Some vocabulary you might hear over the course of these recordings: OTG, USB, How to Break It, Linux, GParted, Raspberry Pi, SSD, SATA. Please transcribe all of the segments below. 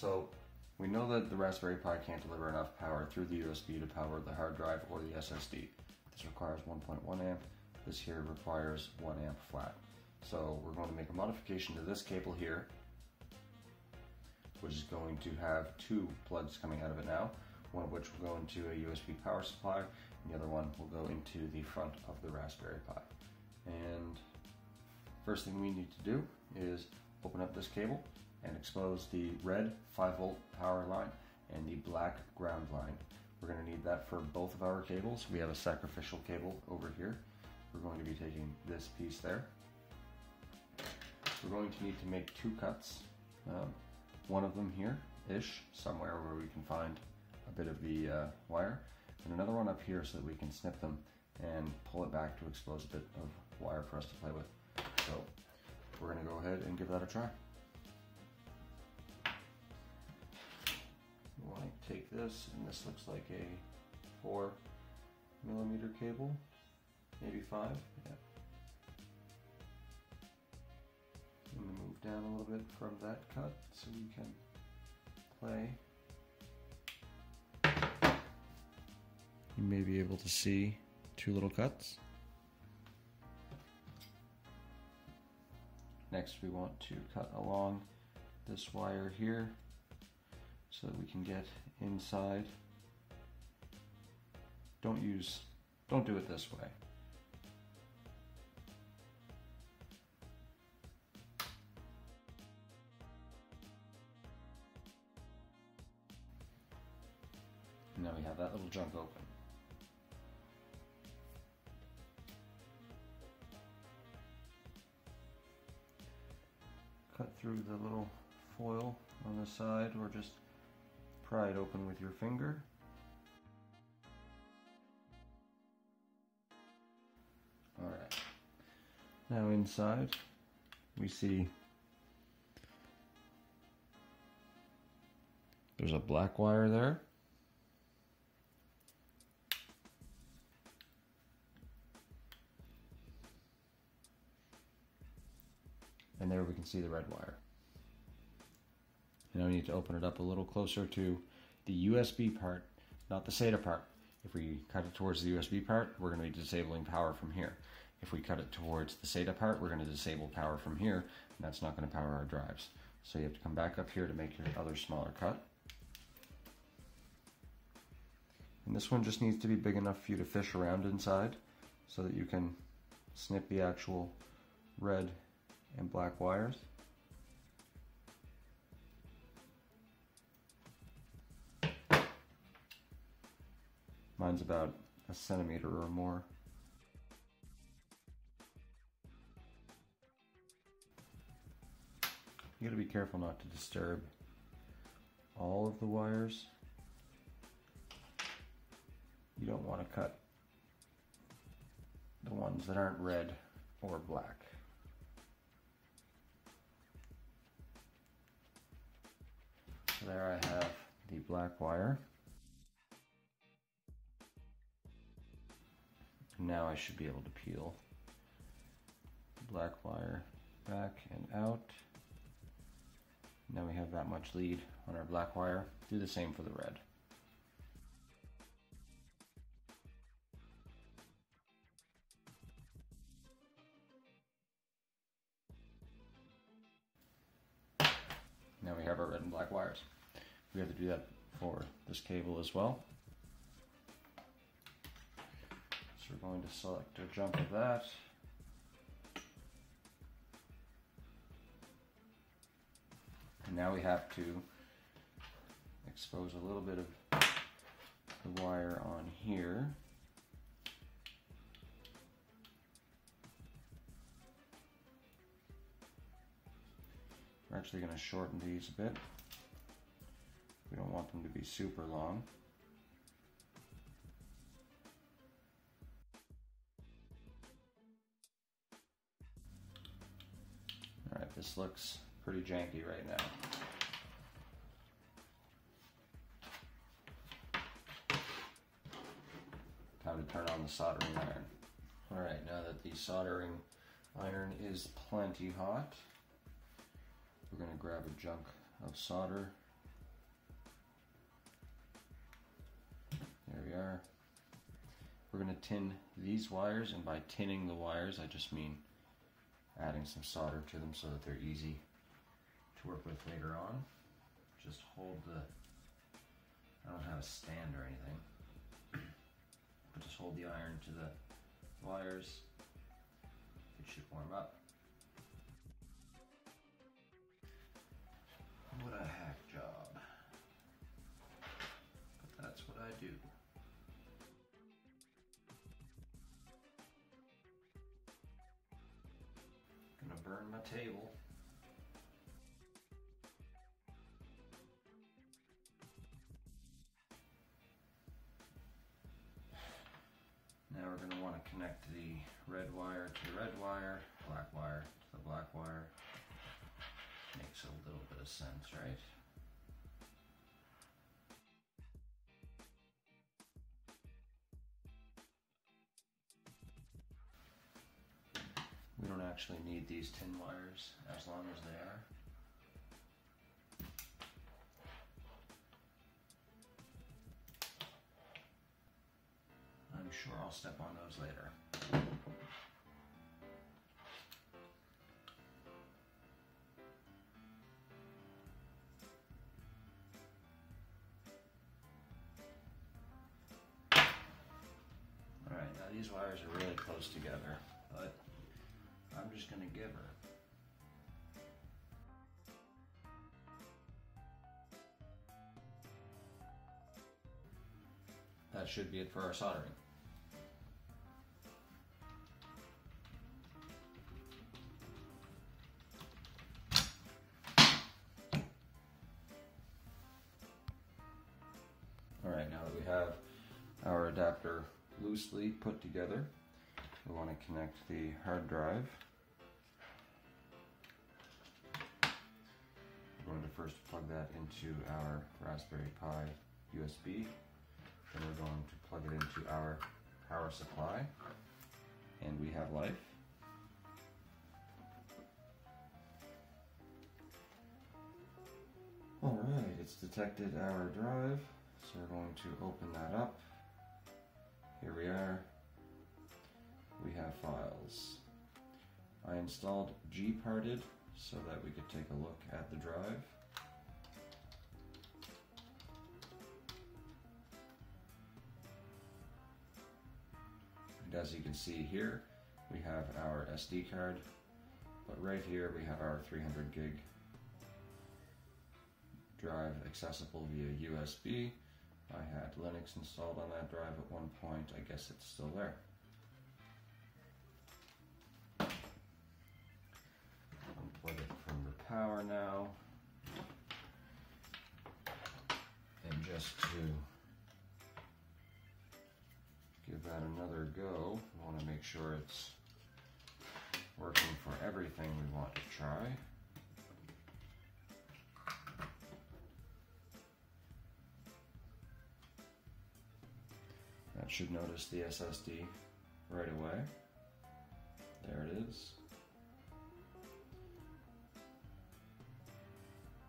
So we know that the Raspberry Pi can't deliver enough power through the USB to power the hard drive or the SSD. This requires 1.1 amp. This here requires 1 amp flat. So we're going to make a modification to this cable here, which is going to have two plugs coming out of it now, one of which will go into a USB power supply, and the other one will go into the front of the Raspberry Pi. And first thing we need to do is open up this cable and expose the red 5-volt power line and the black ground line. We're going to need that for both of our cables. We have a sacrificial cable over here. We're going to be taking this piece there. We're going to need to make two cuts, one of them here-ish, somewhere where we can find a bit of the wire, and another one up here so that we can snip them and pull it back to expose a bit of wire for us to play with. So we're going to go ahead and give that a try. We want to take this, and this looks like a 4mm cable, maybe 5. Yeah. I'm going to move down a little bit from that cut so we can play. You may be able to see two little cuts. Next we want to cut along this wire here so that we can get inside. Don't do it this way. And now we have that little junk open. Cut through the little foil on the side, or just pry it open with your finger. Alright, now inside we see there's a black wire there. And there we can see the red wire. Now we need to open it up a little closer to the USB part, not the SATA part. If we cut it towards the USB part, we're going to be disabling power from here. If we cut it towards the SATA part, we're going to disable power from here, and that's not going to power our drives. So you have to come back up here to make your other smaller cut. And this one just needs to be big enough for you to fish around inside so that you can snip the actual red and black wires. Mine's about a centimeter or more. You gotta be careful not to disturb all of the wires. You don't want to cut the ones that aren't red or black. There I have the black wire. Now I should be able to peel the black wire back and out. Now we have that much lead on our black wire. Do the same for the red. Now we have our red and black wires. We have to do that for this cable as well. So we're going to select a jump of that. And now we have to expose a little bit of the wire on here. We're actually going to shorten these a bit. We don't want them to be super long. Alright, this looks pretty janky right now. Time to turn on the soldering iron. Alright, now that the soldering iron is plenty hot, we're going to grab a chunk of solder we are. We're going to tin these wires, and by tinning the wires I just mean adding some solder to them so that they're easy to work with later on. Just hold the, I don't have a stand or anything, but just hold the iron to the wires. It should warm up. What a hack job. But that's what I do. Gonna burn my table. Now we're going to want to connect the red wire to the red wire, black wire to the black wire. Makes a little bit of sense, right? We don't actually need these tin wires as long as they are. I'm sure I'll step on those later. Alright, now these wires are really close together, but I'm just going to give her. That should be it for our soldering. Alright, now that we have our adapter loosely put together, we want to connect the hard drive. We're going to first plug that into our Raspberry Pi USB. Then we're going to plug it into our power supply. And we have life. Alright, it's detected our drive. So we're going to open that up. Here we are. We have files. I installed GParted so that we could take a look at the drive. And as you can see here, we have our SD card, but right here we have our 300 gig drive accessible via USB. I had Linux installed on that drive at one point. I guess it's still there. Unplug it from the power now. And just to give that another go, we want to make sure it's working for everything we want to try. That should notice the SSD right away. There it is.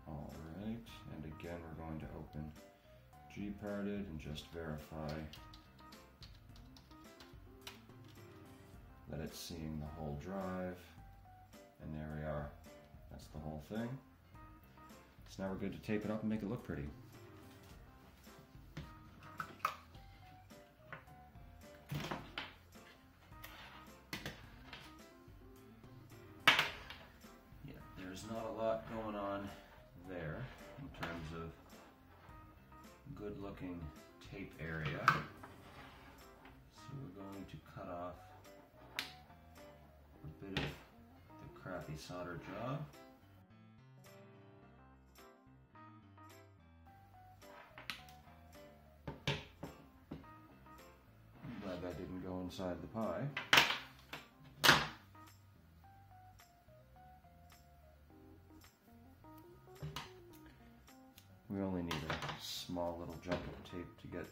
Alright, and again we're going to open GParted and just verify that it's seeing the whole drive. And there we are. That's the whole thing. So now we're good to tape it up and make it look pretty. There's not a lot going on there in terms of good looking tape area. So we're going to cut off a bit of the crappy solder job. I'm glad that didn't go inside the Pi. We only need a small little jump of tape to get...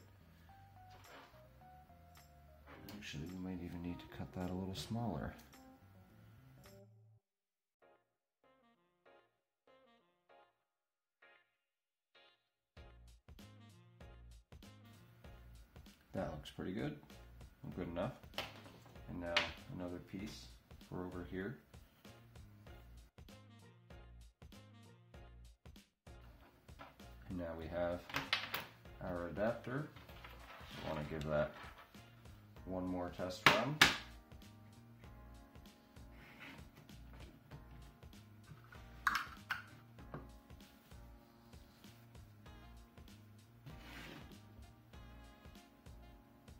Actually, we might even need to cut that a little smaller. That looks pretty good. Good enough. And now another piece for over here. And now we have our adapter. I want to give that one more test run.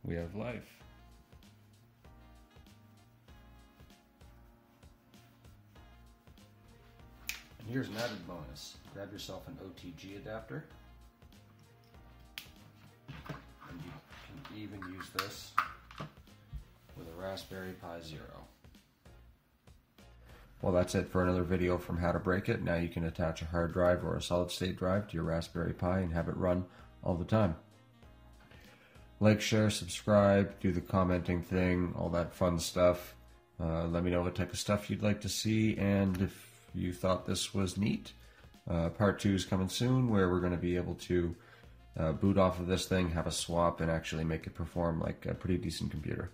We have life. And here's an added bonus. Grab yourself an OTG adapter. And you can even use this with a Raspberry Pi Zero. Well, that's it for another video from How to Break It. Now you can attach a hard drive or a solid state drive to your Raspberry Pi and have it run all the time. Like, share, subscribe, do the commenting thing, all that fun stuff. Let me know what type of stuff you'd like to see, and if you thought this was neat. Part 2 is coming soon, where we're going to be able to boot off of this thing, have a swap, and actually make it perform like a pretty decent computer.